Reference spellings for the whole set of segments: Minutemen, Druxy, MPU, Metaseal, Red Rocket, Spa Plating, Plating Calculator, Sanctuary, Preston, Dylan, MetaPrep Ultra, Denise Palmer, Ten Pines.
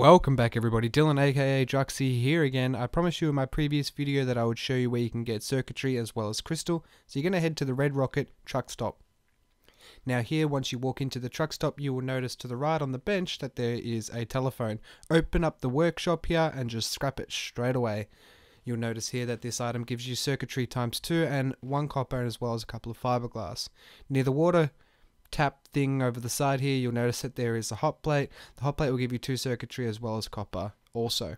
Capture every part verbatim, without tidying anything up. Welcome back everybody, Dylan aka Druxy here again. I promised you in my previous video that I would show you where you can get circuitry as well as crystal, so you're going to head to the Red Rocket truck stop. Now here, once you walk into the truck stop, you will notice to the right on the bench that there is a telephone. Open up the workshop here and just scrap it straight away. You'll notice here that this item gives you circuitry times two and one copper as well as a couple of fiberglass. Near the water tap thing over the side here, you'll notice that there is a hot plate. The hot plate will give you two circuitry as well as copper also.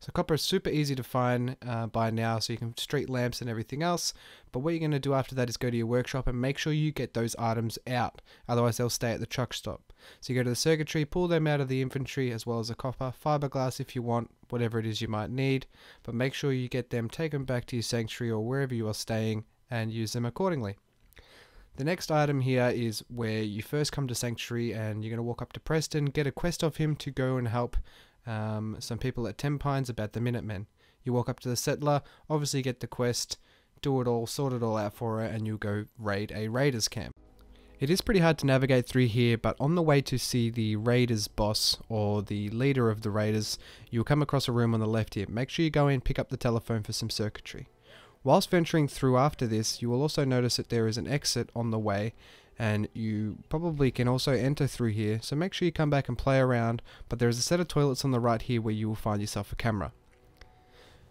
So copper is super easy to find uh, by now, so you can street lamps and everything else, but what you're going to do after that is go to your workshop and make sure you get those items out, otherwise they'll stay at the truck stop. So you go to the circuitry, pull them out of the inventory as well as the copper, fiberglass if you want, whatever it is you might need, but make sure you get them, take them back to your sanctuary or wherever you are staying and use them accordingly. The next item here is where you first come to Sanctuary and you're going to walk up to Preston, get a quest of him to go and help um, some people at Ten Pines about the Minutemen. You walk up to the settler, obviously get the quest, do it all, sort it all out for her, and you'll go raid a raiders camp. It is pretty hard to navigate through here, but on the way to see the raiders boss or the leader of the raiders, you'll come across a room on the left here. Make sure you go in, pick up the telephone for some circuitry. Whilst venturing through after this, you will also notice that there is an exit on the way, and you probably can also enter through here, so make sure you come back and play around, but there is a set of toilets on the right here where you will find yourself a camera.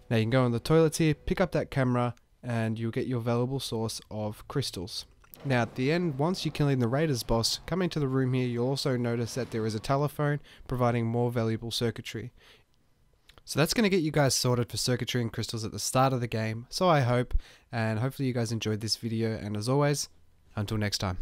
Now you can go on the toilets here, pick up that camera, and you'll get your valuable source of crystals. Now at the end, once you're killing the raiders boss, come into the room here, you'll also notice that there is a telephone providing more valuable circuitry. So that's going to get you guys sorted for circuitry and crystals at the start of the game, so I hope, and hopefully you guys enjoyed this video, and as always, until next time.